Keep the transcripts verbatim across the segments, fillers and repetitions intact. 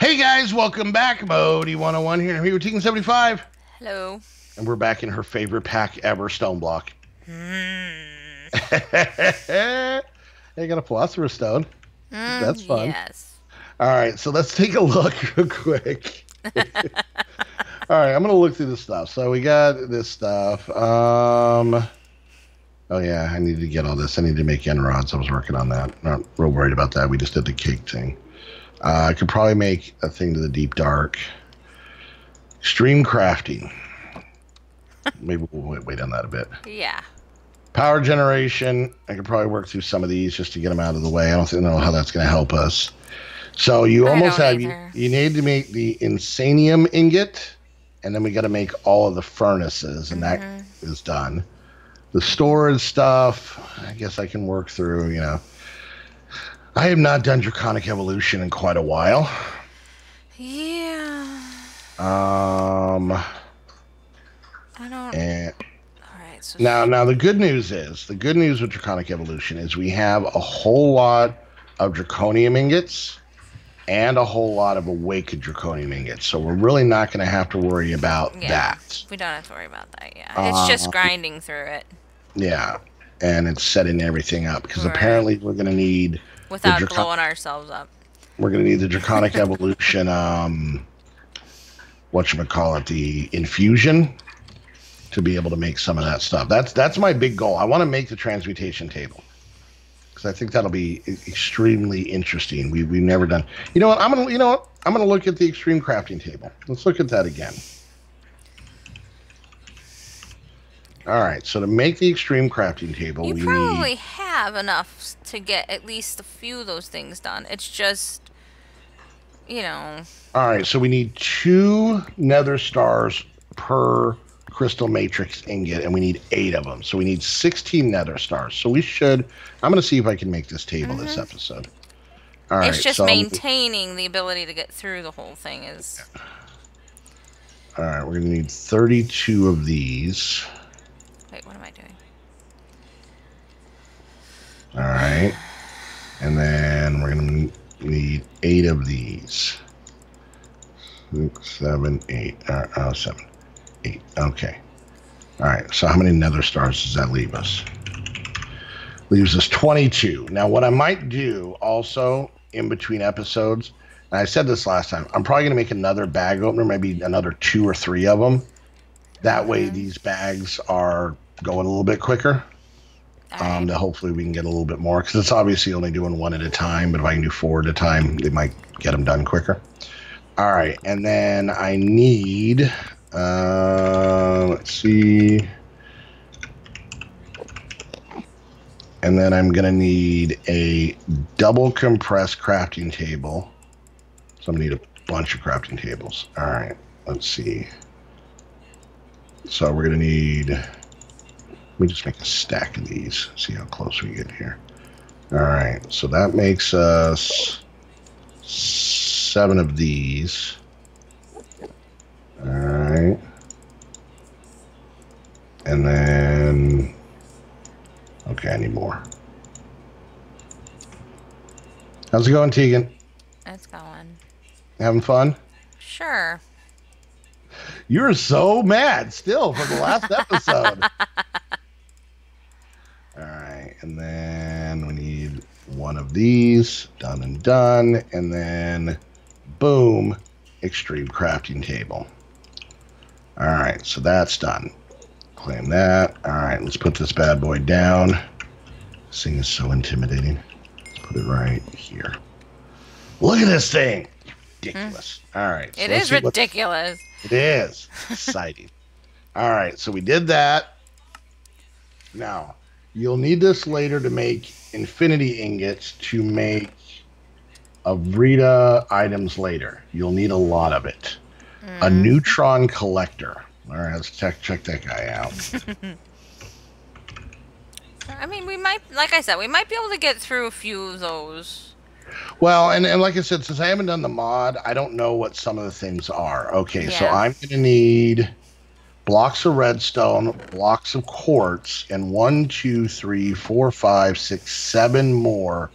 Hey guys, welcome back. Modii one oh one here. I'm here with Teagan seventy-five. Hello. And we're back in her favorite pack ever, Stone Block. Mm. Hey, got a Philosopher's Stone. Mm, That's fun. Yes. All right, so let's take a look real quick. All right, I'm going to look through this stuff. So we got this stuff. Um... Oh, yeah, I need to get all this. I need to make end rods. I was working on that. Not real worried about that. We just did the cake thing. Uh, I could probably make a thing to the deep dark. Extreme crafting. Maybe we'll wait on that a bit. Yeah. Power generation. I could probably work through some of these just to get them out of the way. I don't think I know how that's going to help us. So you I almost have... You, you need to make the Insanium ingot, and then we got to make all of the furnaces, and mm-hmm. that is done. The storage stuff, I guess I can work through, you know. I have not done Draconic evolution in quite a while. Yeah. Um. I don't. And all right. So now, now the good news is the good news with Draconic evolution is we have a whole lot of draconium ingots and a whole lot of awakened draconium ingots, so we're really not going to have to worry about yeah, that. We don't have to worry about that. Yeah. Uh, it's just grinding through it. Yeah, and it's setting everything up because right. apparently we're going to need without blowing ourselves up. We're going to need the Draconic evolution. Um, whatchamacallit, the infusion to be able to make some of that stuff. That's that's my big goal. I want to make the transmutation table because I think that'll be extremely interesting. We we've never done. You know what? I'm gonna you know what? I'm gonna look at the extreme crafting table. Let's look at that again. All right, so to make the extreme crafting table, you we probably need... have enough to get at least a few of those things done. It's just, you know. All right, so we need two nether stars per crystal matrix ingot, and we need eight of them. So we need sixteen nether stars. So we should. I'm going to see if I can make this table mm-hmm. this episode. All right, it's just so maintaining I'm... the ability to get through the whole thing is. All right, we're going to need thirty-two of these. Wait, what am I doing? All right. And then we're going to need eight of these. Six, seven, eight. Uh, oh, seven, eight. Okay. All right. So how many nether stars does that leave us? Leaves us twenty-two. Now, what I might do also in between episodes, and I said this last time, I'm probably going to make another bag opener, maybe another two or three of them. That way, mm-hmm. these bags are going a little bit quicker. Um, right. That hopefully we can get a little bit more because it's obviously only doing one at a time. But if I can do four at a time, they might get them done quicker. All right, and then I need. Uh, let's see. And then I'm gonna need a double compressed crafting table. So I'm gonna need a bunch of crafting tables. All right, let's see. So we're going to need, let me just make a stack of these, see how close we get here. All right, so that makes us seven of these. All right. And then, okay, I need more. How's it going, Teagan? It's going. Having fun? Sure. You're so mad still for the last episode. All right, and then we need one of these, done and done, and then boom, extreme crafting table. All right, so that's done. Claim that. All right, let's put this bad boy down. This thing is so intimidating. Let's put it right here. Look at this thing. Ridiculous. Mm. All right. So it is ridiculous. It is exciting. All right, so we did that. Now, you'll need this later to make infinity ingots to make Avrita items later. You'll need a lot of it. Mm. A neutron collector. All right, let's check, check that guy out. I mean, we might, like I said, we might be able to get through a few of those. Well, and, and like I said, since I haven't done the mod, I don't know what some of the things are. Okay, yeah. So I'm going to need blocks of redstone, blocks of quartz, and one, two, three, four, five, six, seven more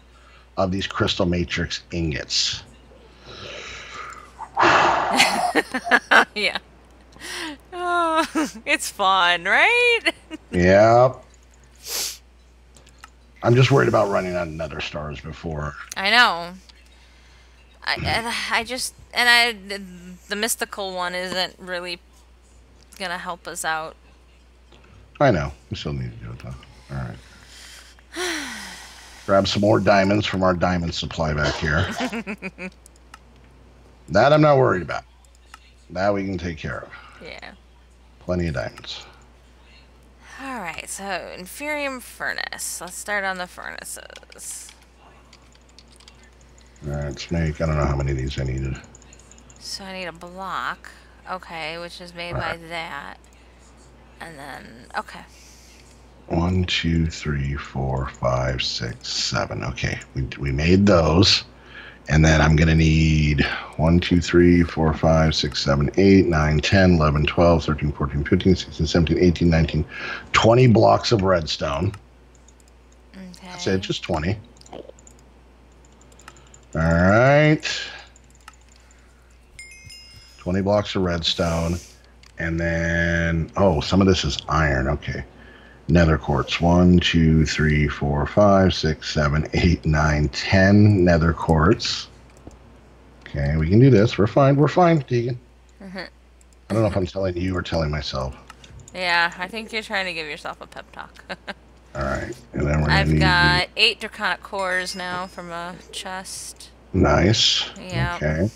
of these crystal matrix ingots. Yeah. Oh, it's fun, right? Yeah. I'm just worried about running out of nether stars before. I know. I, I just... And I... The mystical one isn't really gonna help us out. I know. We still need to do it, though. Alright. Grab some more diamonds from our diamond supply back here. That I'm not worried about. That we can take care of. Yeah. Plenty of diamonds. Alright, so Inferium Furnace. Let's start on the furnaces. Alright, let's make, I don't know how many of these I needed. So I need a block. Okay, which is made right by that. And then, okay. One, two, three, four, five, six, seven. Okay, we, we made those. And then I'm going to need one, two, three, four, five, six, seven, eight, nine, ten, eleven, twelve, thirteen, fourteen, fifteen, sixteen, seventeen, eighteen, nineteen, twenty blocks of redstone. Okay. That's it, just twenty. All right. twenty blocks of redstone. And then, oh, some of this is iron. Okay. Nether quartz. One, two, three, four, five, six, seven, eight, nine, ten nether quartz. Okay, we can do this. We're fine. We're fine, Teagan. Mm-hmm. I don't know if I'm telling you or telling myself. Yeah, I think you're trying to give yourself a pep talk. All right. And then we're I've need got the... eight draconic cores now from a chest. Nice. Yeah. Okay.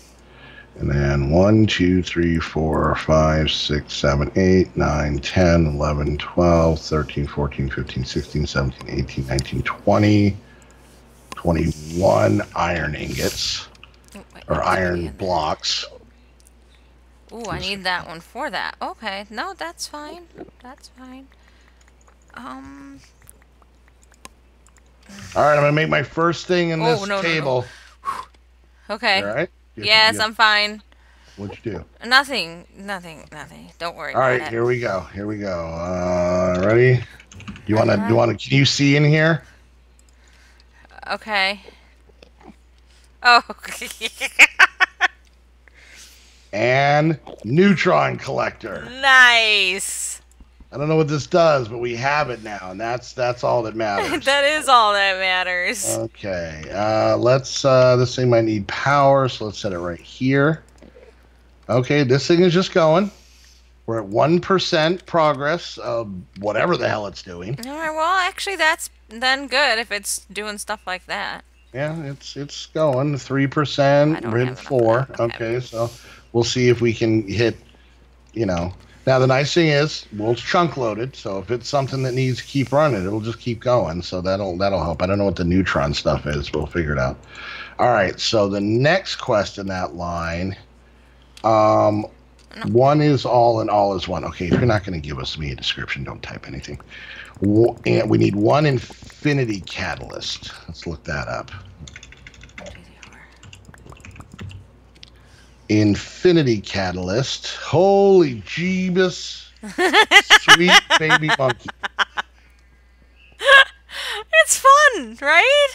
And then one, two, three, four, five, six, seven, eight, nine, ten, eleven, twelve, thirteen, fourteen, fifteen, sixteen, seventeen, eighteen, nineteen, twenty, twenty-one iron ingots or iron blocks. Ooh, I need that one for that. Okay, no, that's fine. That's fine. Um. All right, I'm gonna make my first thing in this table. Okay. All right. Yes, yes, I'm fine. What'd you do? Nothing, nothing, nothing. Don't worry. All right, here we go. Here we go. Uh, ready? You wanna? Uh-huh. You wanna? Can you see in here? Okay. Oh. And neutron collector. Nice. I don't know what this does, but we have it now, and that's that's all that matters. That is all that matters. Okay, uh, let's. Uh, this thing might need power, so let's set it right here. Okay, this thing is just going. We're at one percent progress of whatever the hell it's doing. All right. Well, actually, that's then good if it's doing stuff like that. Yeah, it's it's going three percent, grid four. Okay, so we'll see if we can hit. You know. Now, the nice thing is, well, it's chunk-loaded, so if it's something that needs to keep running, it'll just keep going, so that'll that'll help. I don't know what the neutron stuff is. We'll figure it out. All right, so the next quest in that line, um, one is all and all is one. Okay, if you're not going to give us me a description, don't type anything. And we need one Infinity Catalyst. Let's look that up. Infinity Catalyst. Holy Jeebus. Sweet baby monkey. It's fun, right?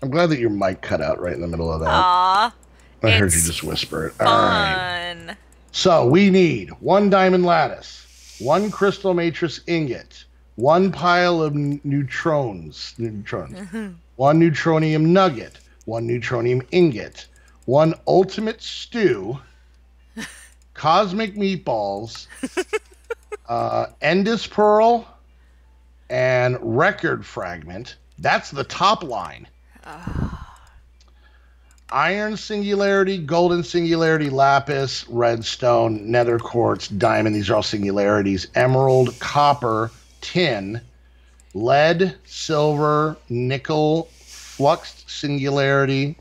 I'm glad that your mic cut out right in the middle of that. Aww. I heard you just whisper it. Fun. All right. So we need one diamond lattice, one crystal matrix ingot, one pile of neutrons, neutrons mm-hmm. one neutronium nugget, one neutronium ingot, one Ultimate Stew, Cosmic Meatballs, uh, Endus Pearl, and Record Fragment. That's the top line. Oh. Iron Singularity, Golden Singularity, Lapis, Redstone, Nether Quartz, Diamond. These are all Singularities. Emerald, Copper, Tin, Lead, Silver, Nickel, Fluxed Singularity,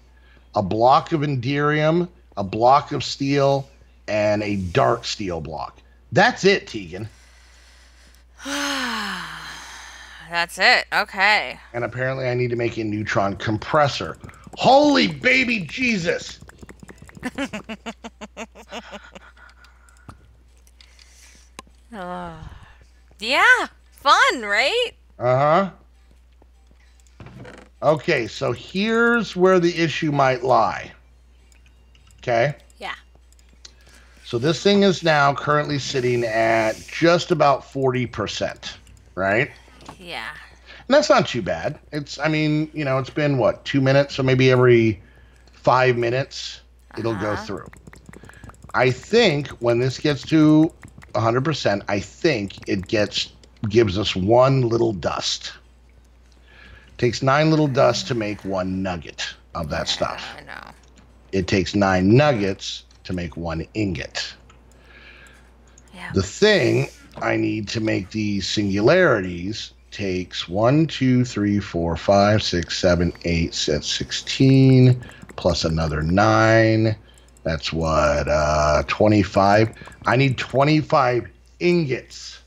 a block of enderium, a block of steel, and a dark steel block. That's it, Teagan. That's it. Okay. And apparently I need to make a neutron compressor. Holy baby Jesus! uh, yeah. Fun, right? Uh-huh. Okay, so here's where the issue might lie. Okay? Yeah. So this thing is now currently sitting at just about forty percent, right? Yeah. And that's not too bad. It's, I mean, you know, it's been, what, two minutes? So maybe every five minutes it'll uh-huh. go through. I think when this gets to one hundred percent, I think it gets gives us one little dust. It takes nine little dust to make one nugget of that stuff. I know. It takes nine nuggets to make one ingot. Yeah. The thing I need to make these singularities takes one, two, three, four, five, six, seven, eight, that's sixteen, plus another nine. That's what, uh, twenty-five. I need twenty-five ingots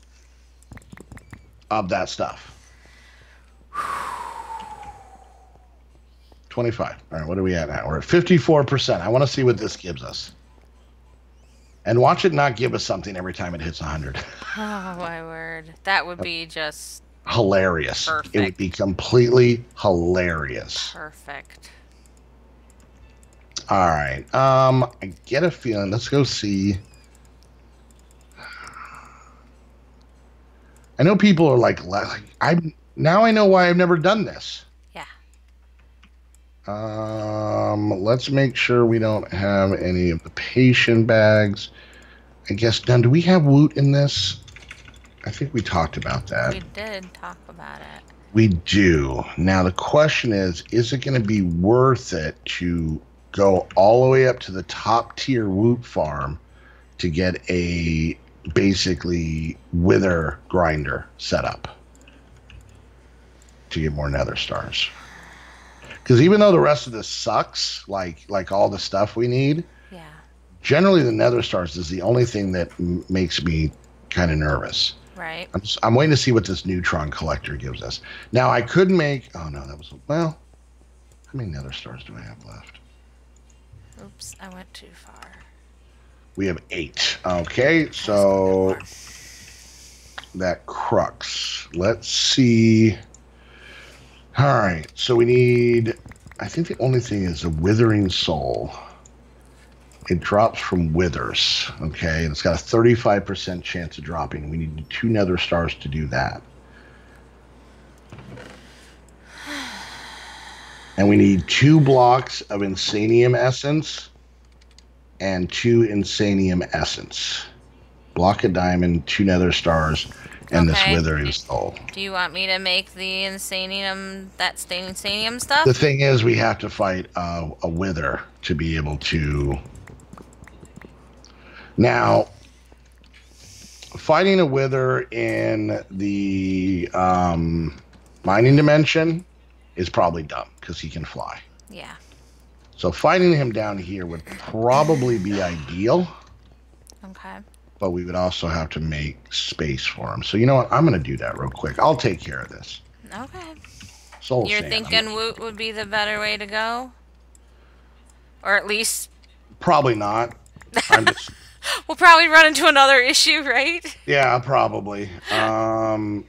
of that stuff. twenty-five. All right, what are we at now? We're at fifty-four percent. I want to see what this gives us. And watch it not give us something every time it hits one hundred. Oh, my word. That would be just... hilarious. Perfect. It would be completely hilarious. Perfect. All right. Um, I get a feeling. Let's go see. I know people are like, I'm now I know why I've never done this. Yeah. Um, let's make sure we don't have any of the patient bags. I guess, now, do we have Woot in this? I think we talked about that. We did talk about it. We do. Now, the question is, is it going to be worth it to go all the way up to the top tier Woot farm to get a basically wither grinder set up to get more nether stars? Because even though the rest of this sucks, like like all the stuff we need, yeah. generally the nether stars is the only thing that m makes me kind of nervous. Right. I'm, just, I'm waiting to see what this neutron collector gives us. Now, I could make... Oh, no, that was... Well, how many nether stars do I have left? Oops, I went too far. We have eight. Okay, so... that crux. Let's see... All right, so we need... I think the only thing is a withering soul. It drops from withers, okay? And it's got a thirty-five percent chance of dropping. We need two nether stars to do that. And we need two blocks of Insanium essence and two Insanium essence. Block of diamond, two nether stars, and okay. this withering soul. Do you want me to make the Insanium, that Insanium stuff? The thing is, we have to fight uh, a wither to be able to... Now, fighting a wither in the um, mining dimension is probably dumb because he can fly. Yeah. So fighting him down here would probably be ideal. Okay. But we would also have to make space for him. So you know what? I'm going to do that real quick. I'll take care of this. Okay. Soul You're sand. thinking Woot would be the better way to go? Or at least... Probably not. I'm just... We'll probably run into another issue, right? Yeah, probably. Um,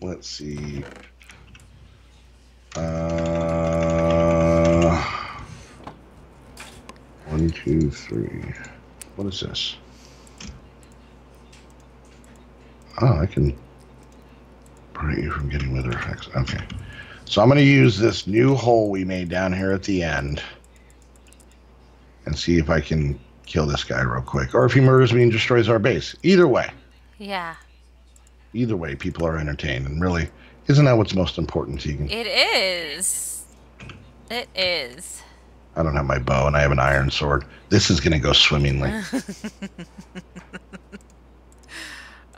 let's see. Uh, one, two, three. What is this? Oh, I can prevent you from getting wither effects. Okay. So I'm going to use this new hole we made down here at the end and see if I can... kill this guy real quick, or if he murders me and destroys our base. Either way. Yeah. Either way, people are entertained, and really, isn't that what's most important, Teagan? It is. It is. I don't have my bow, and I have an iron sword. This is going to go swimmingly.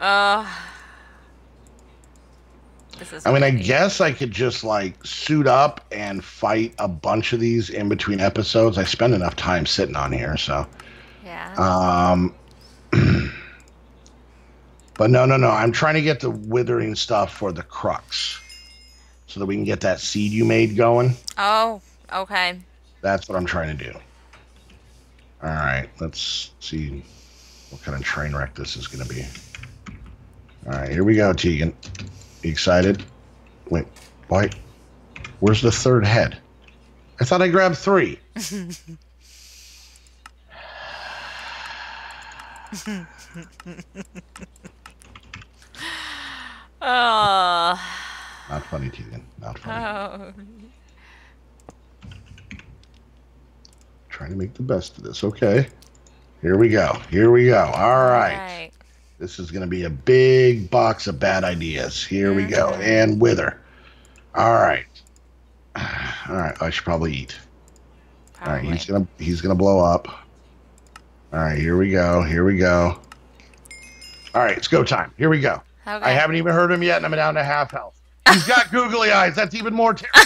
Oh. This is I mean, I guess I could just, like, suit up and fight a bunch of these in between episodes. I spend enough time sitting on here, so... Yeah. Um, but no, no, no. I'm trying to get the withering stuff for the crux so that we can get that seed you made going. Oh, okay. That's what I'm trying to do. All right. Let's see what kind of train wreck this is going to be. All right. Here we go, Teagan. You excited? Wait. Why? Where's the third head? I thought I grabbed three. Oh. Not funny, Teagan. Not funny. Oh. Trying to make the best of this. Okay. Here we go. Here we go. All right. All right. This is going to be a big box of bad ideas. Here mm-hmm. we go. And wither. All right. All right. I should probably eat. Probably. All right. He's going to he's gonna blow up. All right. Here we go. Here we go. All right. It's go time. Here we go. Okay. I haven't even heard him yet, and I'm down to half health. He's got googly eyes. That's even more terrible.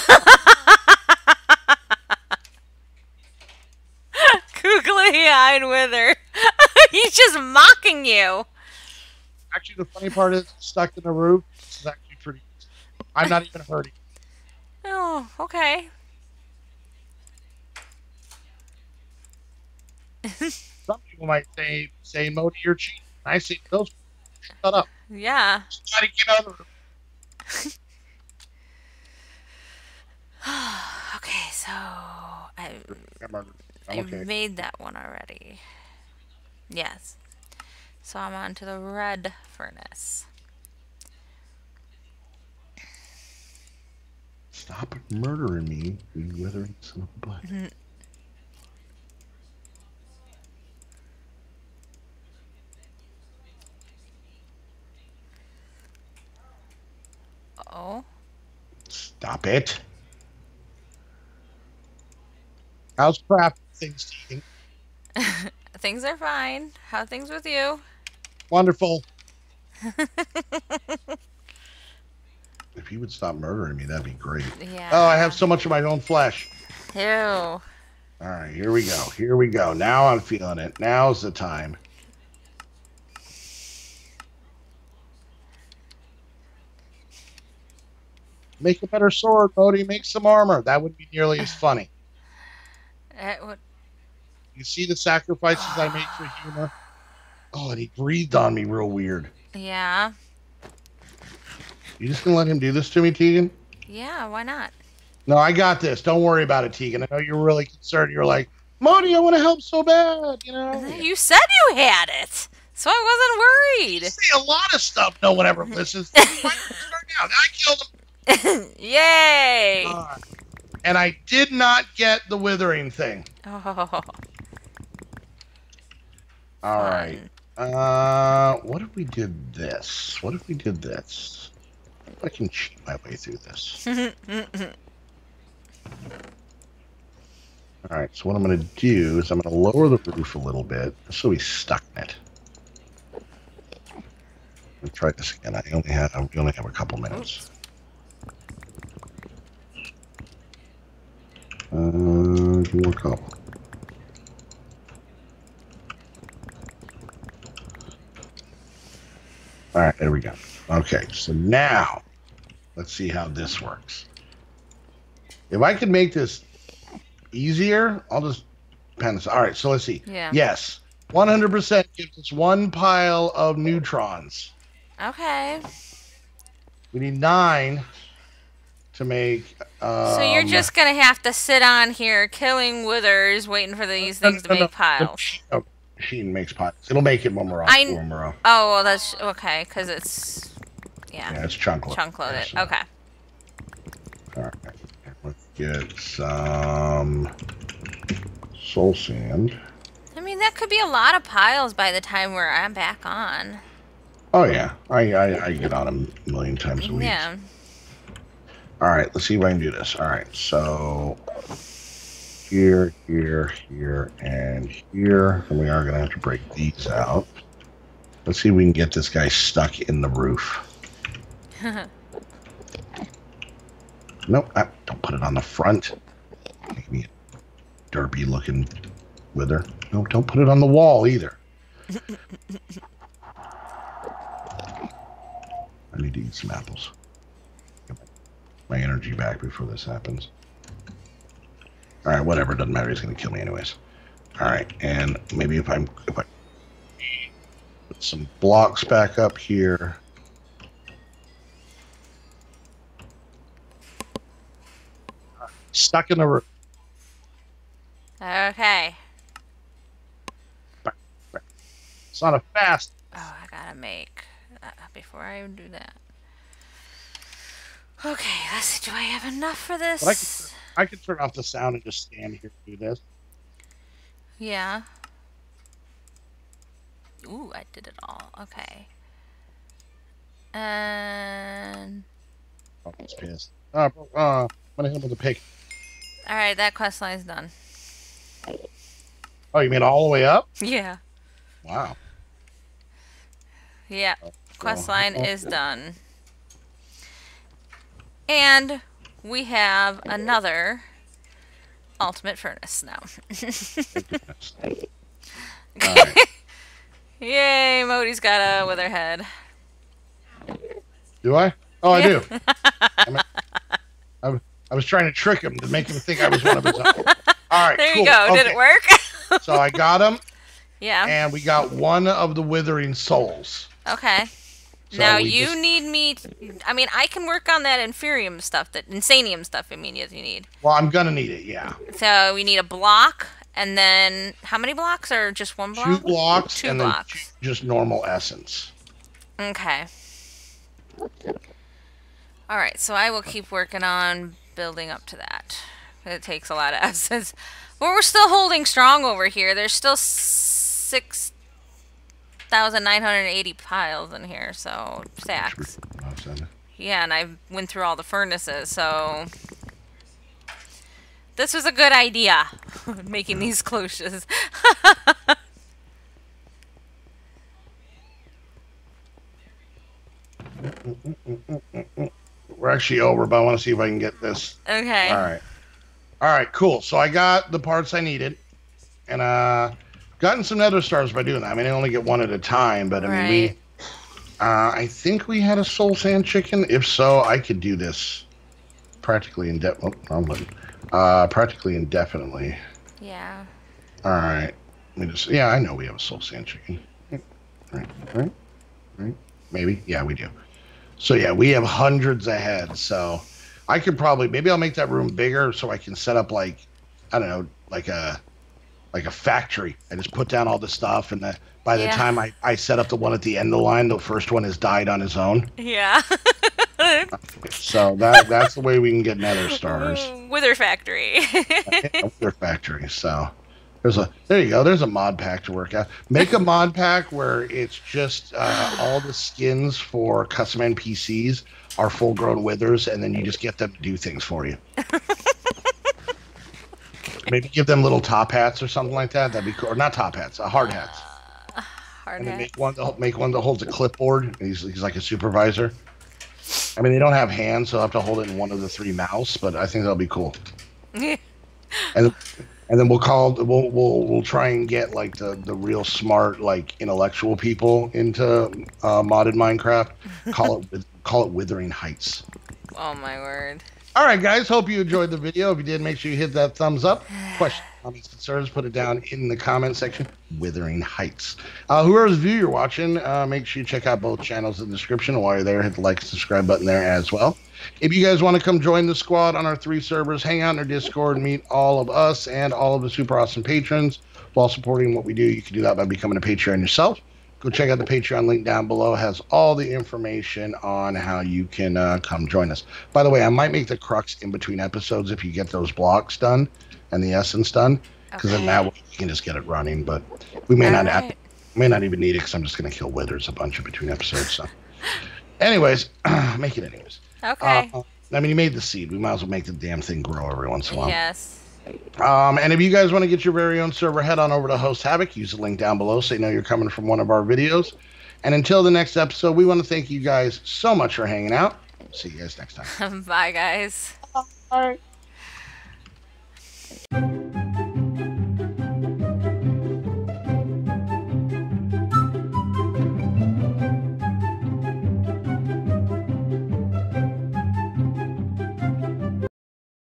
Googly-eyed wither. He's just mocking you. Actually, the funny part is stuck in the roof. This is actually pretty easy. I'm not even hurting. Oh, okay. Some people might say, say Modi, you're cheating. I say, those shut up. Yeah. Just try to get out of the roof. Okay, so I, I okay. made that one already. Yes. So I'm on to the red furnace. Stop murdering me, you withering son of a butt. Mm-hmm. Uh-oh. Stop it. How's craft things, Teagan? Things are fine. How are things with you? Wonderful. If you would stop murdering me, that'd be great. Yeah. Oh, I have so much of my own flesh. Ew. All right, here we go. Here we go. Now I'm feeling it. Now's the time. Make a better sword, Bodhi. Make some armor. That would be nearly as funny. It would... You see the sacrifices I make for humor? Oh, and he breathed on me real weird. Yeah. You just gonna let him do this to me, Teagan? Yeah, why not? No, I got this. Don't worry about it, Teagan. I know you're really concerned. You're like, Moni, I want to help so bad, you know? You said you had it, so I wasn't worried. You say a lot of stuff no one ever listens to. Why don't you start now? I killed him. Yay! God. And I did not get the withering thing. Oh. All right. Uh, what if we did this? What if we did this? I can cheat my way through this. All right. So what I'm going to do is I'm going to lower the roof a little bit so he's stuck in it. Let's try this again. I only have we only have a couple minutes. Uh, more cobble. All right, there we go. Okay, so now let's see how this works. If I could make this easier, I'll just pan this. All right, so let's see. Yeah. Yes, one hundred percent gives us one pile of neutrons. Okay. We need nine. To make, um, so you're just gonna have to sit on here killing withers, waiting for these no, things no, to no, make no. piles. The machine makes piles. It'll make it when we're off. I, when we're off. Oh, well, that's okay because it's yeah. Yeah, it's chunk loaded. Chunk loaded. So. Okay. All right. Let's get some soul sand. I mean, that could be a lot of piles by the time we're I'm back on. Oh yeah, I I, I get on a million times a week. Yeah. All right, let's see if I can do this. All right, so here, here, here, and here. And we are going to have to break these out. Let's see if we can get this guy stuck in the roof. Nope, I, don't put it on the front. Give me a derpy-looking wither. No, don't put it on the wall either. I need to eat some apples. My energy back before this happens. All right, whatever. Doesn't matter. He's gonna kill me anyways. All right, and maybe if I'm if I put some blocks back up here. Stuck in the roof. Okay. It's not a fast. Oh, I gotta make. Uh, before I even do that. Okay, let's see. Do I have enough for this? But I, could turn, I could turn off the sound and just stand here and do this. Yeah. Ooh, I did it all. Okay. And. Oh, it's pissed. Uh, uh, when I hit him with a pick. Alright, that quest line's done. Oh, you mean all the way up? Yeah. Wow. Yeah, quest line is done. And we have another Ultimate Furnace now. Right. Yay, Modi's got a wither head. Do I? Oh, I yeah. do. I, mean, I, I was trying to trick him to make him think I was one of his own. All right, there cool. you go. Okay. Did it work? So I got him. Yeah. And we got one of the withering souls. Okay. So now you just... need me. T I mean, I can work on that Inferium stuff, that Insanium stuff. I mean, you need. Well, I'm gonna need it. Yeah. So we need a block, and then how many blocks, or just one block? Two blocks. Two and blocks. Then just normal essence. Okay. All right. So I will keep working on building up to that. It takes a lot of essence, but we're still holding strong over here. There's still six. one thousand nine hundred eighty piles in here, so stacks. Yeah, and I went through all the furnaces, so this was a good idea, making these cloches. We're actually over, but I want to see if I can get this. Okay. All right. All right, cool. So I got the parts I needed, and uh... gotten some nether stars by doing that. I mean, I only get one at a time, but I right. mean, we. Uh, I think we had a soul sand chicken. If so, I could do this practically indefinitely. Oh, uh, practically indefinitely. Yeah. All right. Let me just. Yeah, I know we have a soul sand chicken. All right. All right. All right. Maybe. Yeah, we do. So yeah, we have hundreds ahead. So I could probably. Maybe I'll make that room bigger so I can set up like, I don't know, like a. like a factory. I just put down all the stuff, and the, by the yeah. time I, I set up the one at the end of the line, the first one has died on his own. Yeah. So that that's the way we can get nether stars. Wither factory. Wither factory. So there's a there you go. There's a mod pack to work out. Make a mod pack where it's just uh, all the skins for custom N P Cs are full grown withers, and then you just get them to do things for you. Maybe give them little top hats or something like that. That'd be cool. Or not top hats, uh, hard hats. Uh, hard and hats. Make one, that, make one that holds a clipboard. He's, he's like a supervisor. I mean, they don't have hands, so they'll have to hold it in one of the three mouths. But I think that'll be cool. and and then we'll call we'll we'll we'll try and get like the the real smart, like intellectual people into uh, modded Minecraft. Call it call it Withering Heights. Oh my word. All right, guys, hope you enjoyed the video. If you did, make sure you hit that thumbs up. Questions, comments, concerns, put it down in the comment section. Withering Heights. Uh, whoever's view you're watching, uh, make sure you check out both channels in the description. And while you're there, hit the like and subscribe button there as well. If you guys want to come join the squad on our three servers, hang out in our Discord, meet all of us and all of the super awesome patrons while supporting what we do, you can do that by becoming a Patreon yourself. Go check out the Patreon link down below. It has all the information on how you can uh, come join us. By the way, I might make the crux in between episodes if you get those blocks done and the essence done, because okay. then that way you can just get it running. But we may all not right. have, may not even need it because I'm just going to kill withers a bunch in between episodes. So, anyways, make it anyways. Okay. Uh, I mean, you made the seed. We might as well make the damn thing grow every once in a while. Yes. Um, and if you guys want to get your very own server, head on over to Host Havoc. Use the link down below so you know you're coming from one of our videos. And until the next episode, we want to thank you guys so much for hanging out. See you guys next time. Bye, guys. Bye.